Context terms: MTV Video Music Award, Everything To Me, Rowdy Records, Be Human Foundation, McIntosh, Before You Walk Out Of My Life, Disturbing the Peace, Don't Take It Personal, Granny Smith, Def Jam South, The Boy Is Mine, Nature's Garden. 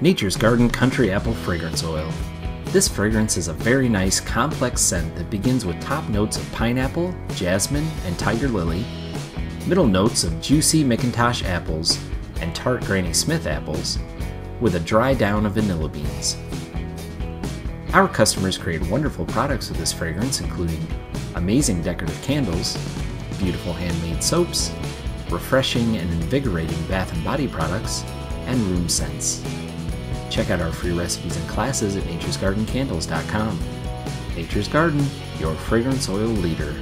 Nature's Garden Country Apple Fragrance Oil. This fragrance is a very nice, complex scent that begins with top notes of pineapple, jasmine, and tiger lily, middle notes of juicy McIntosh apples and tart Granny Smith apples, with a dry down of vanilla beans. Our customers create wonderful products with this fragrance, including amazing decorative candles, beautiful handmade soaps, refreshing and invigorating bath and body products, and room scents. Check out our free recipes and classes at naturesgardencandles.com. Nature's Garden, your fragrance oil leader.